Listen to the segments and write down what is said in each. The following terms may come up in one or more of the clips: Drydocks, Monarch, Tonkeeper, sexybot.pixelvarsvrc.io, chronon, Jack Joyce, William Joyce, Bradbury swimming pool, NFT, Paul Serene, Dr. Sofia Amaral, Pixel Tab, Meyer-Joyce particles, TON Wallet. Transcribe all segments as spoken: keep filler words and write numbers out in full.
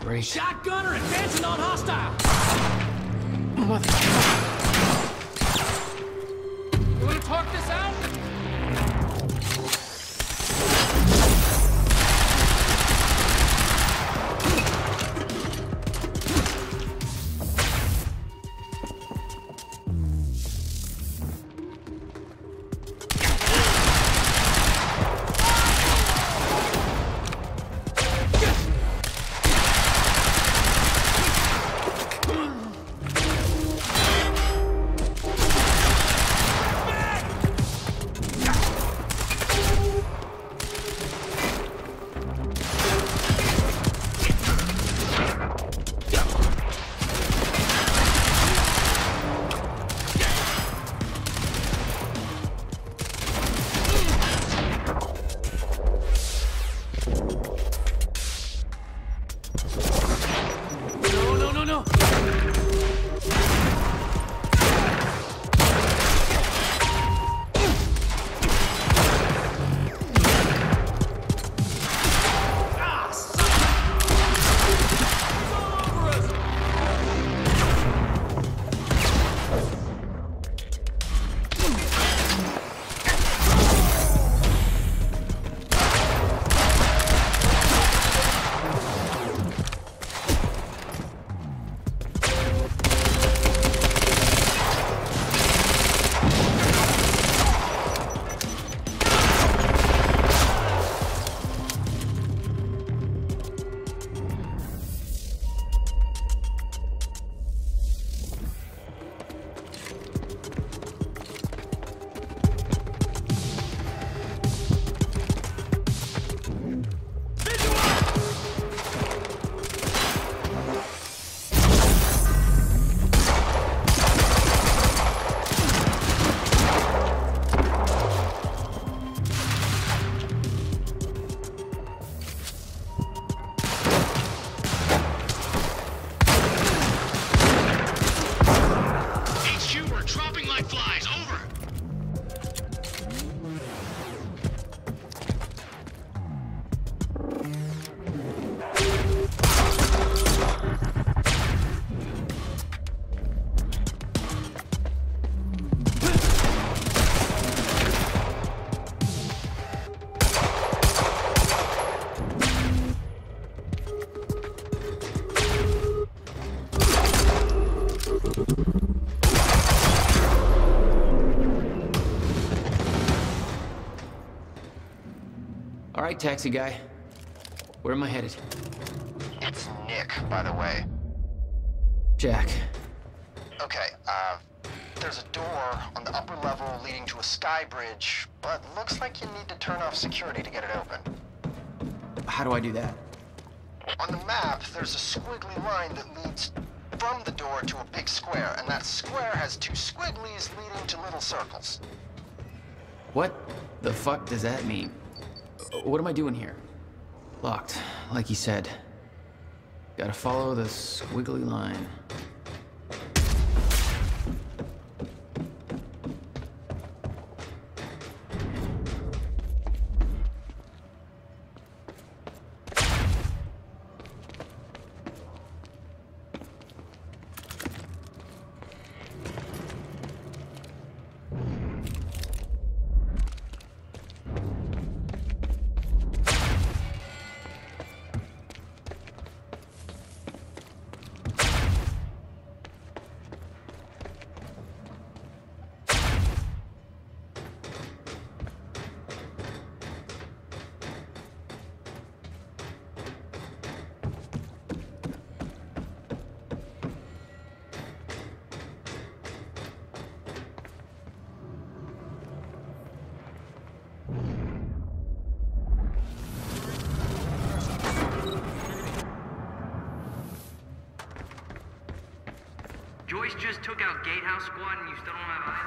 Great. Shotgunner advancing on hostile. Mother. You want to talk this out? All right, taxi guy. Where am I headed? It's Nick, by the way. Jack. Okay, uh, there's a door on the upper level leading to a sky bridge, but looks like you need to turn off security to get it open. How do I do that? On the map, there's a squiggly line that leads from the door to a big square, and that square has two squigglies leading to little circles. What the fuck does that mean? What am I doing here? Locked, like he said. Gotta follow the squiggly line. Joyce just took out Gatehouse Squad and you still don't have eyes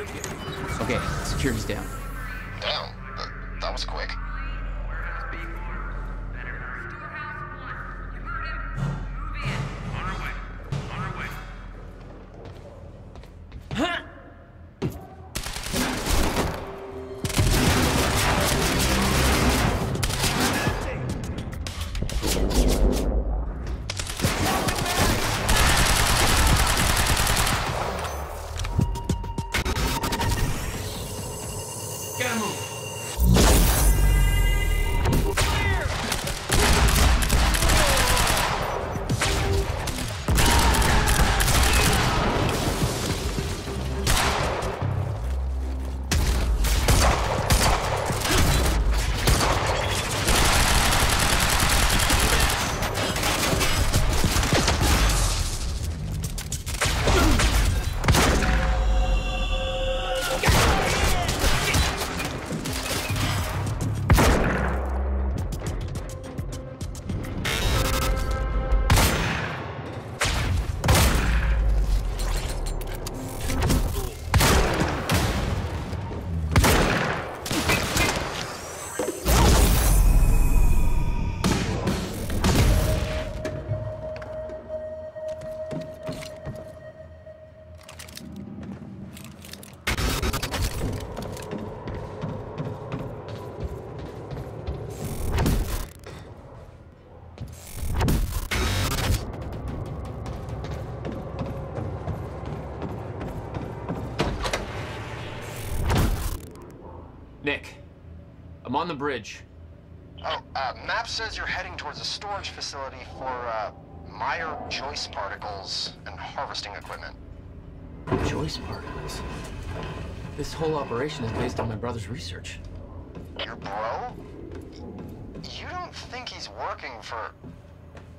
on him? Okay, security's down. Down? Uh, that was quick. On our way. On our way. Huh? Nick, I'm on the bridge. Oh, uh, map says you're heading towards a storage facility for, uh, Meyer-Joyce particles and harvesting equipment. Joyce particles? This whole operation is based on my brother's research. Your bro? You don't think he's working for...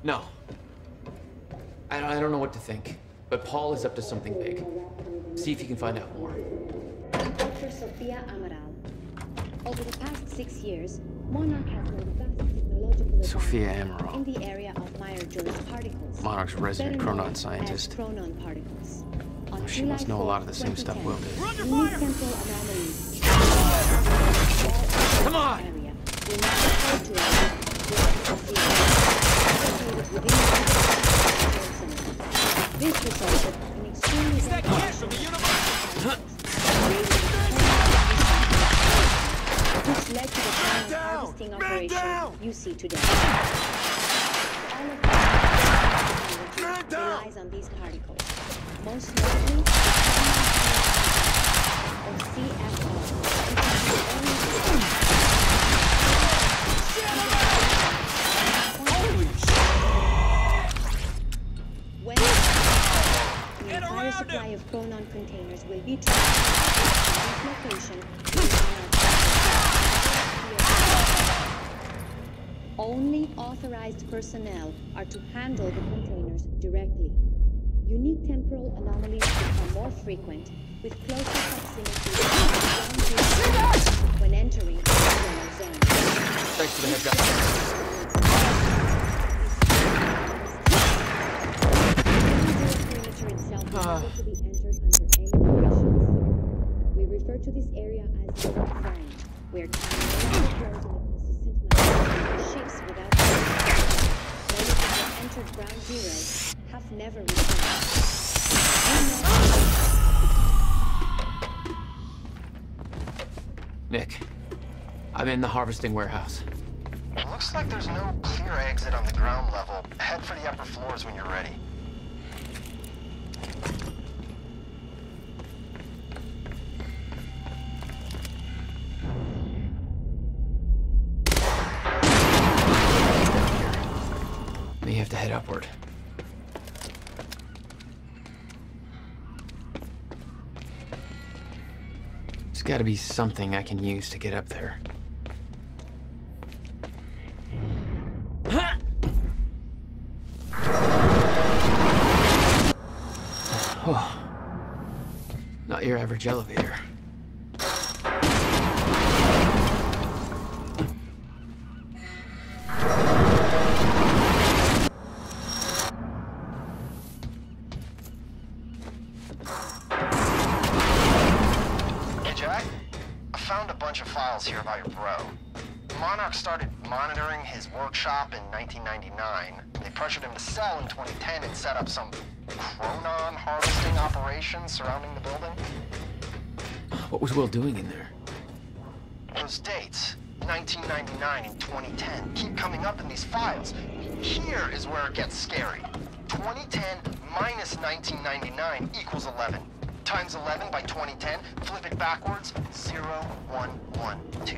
No. I don't, I don't know what to think, but Paul is up to something big. See if you can find out more. Doctor Sofia Amaral. Over the past six years, Monarch has made vast technological Sofia Amaral. In the area of Meyer-Joyce particles. Monarch's resident chronon scientist. Chronon particles. Oh, she must know a lot of the same stuff Will did. We're under fire! Come on! Which led to the final harvesting operation you see today. All of the technology relies on these particles, most notably or C F O, which is the only when the entire supply of chronon containers will be transferred to this location. Only authorized personnel are to handle the containers directly. Unique temporal anomalies become more frequent with closer proximity when entering the chronon zone. Thanks for the heads up. Uh. We refer to this area as the zone, where time occurs. Without those who have entered ground zero have never returned. Nick, I'm in the harvesting warehouse. It looks like there's no clear exit on the ground level. Head for the upper floors when you're ready. To head upward. There's got to be something I can use to get up there. Oh, not your average elevator. Here about your bro. Monarch started monitoring his workshop in nineteen ninety-nine. They pressured him to sell in twenty ten and set up some chronon harvesting operation surrounding the building. What was Will doing in there? Those dates, nineteen ninety-nine and twenty ten, keep coming up in these files. Here is where it gets scary. twenty ten minus nineteen ninety-nine equals eleven. Times eleven by twenty ten, flip it backwards, zero, one, one, two,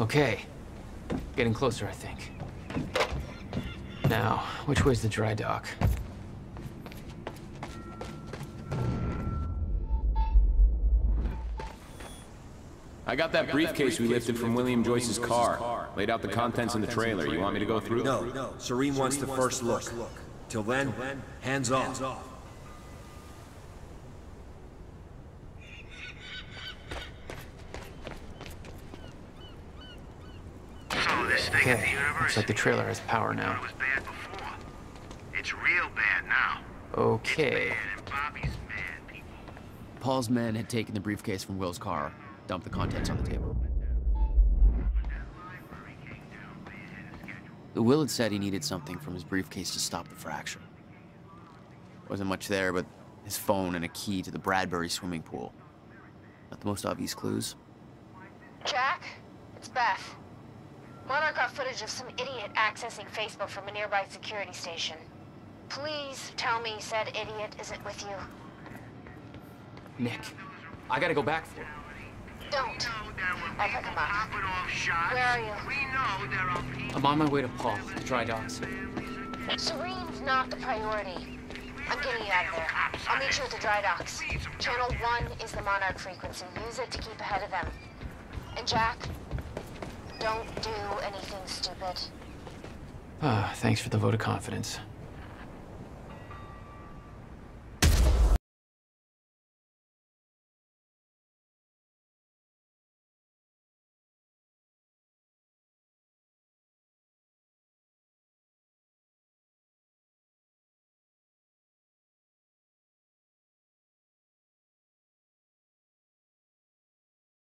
okay, getting closer, I think. Now, which way's the dry dock? I got that briefcase we lifted from William Joyce's car. Laid out the contents in the trailer. You want me to go through? No, no. Serene wants the first look. Till then, Till then hands, off. hands off. So this thing okay. in the universe, looks like the trailer has power now. It was bad before. It's real bad now. Okay. It's bad and Bobby's mad, people. Paul's men had taken the briefcase from Will's car, dumped the contents on the table. Will had said he needed something from his briefcase to stop the fracture. Wasn't much there, but his phone and a key to the Bradbury swimming pool. Not the most obvious clues. Jack, it's Beth. Monarch got footage of some idiot accessing Facebook from a nearby security station. Please tell me said idiot isn't with you. Nick, I gotta go back for it. Don't. I'll pick him up. Where are you? I'm on my way to Paul, the dry docks. Serene's not the priority. I'm getting you out of there. I'll meet you at the dry docks. Channel one is the Monarch frequency. Use it to keep ahead of them. And Jack, don't do anything stupid. Ah, thanks for the vote of confidence.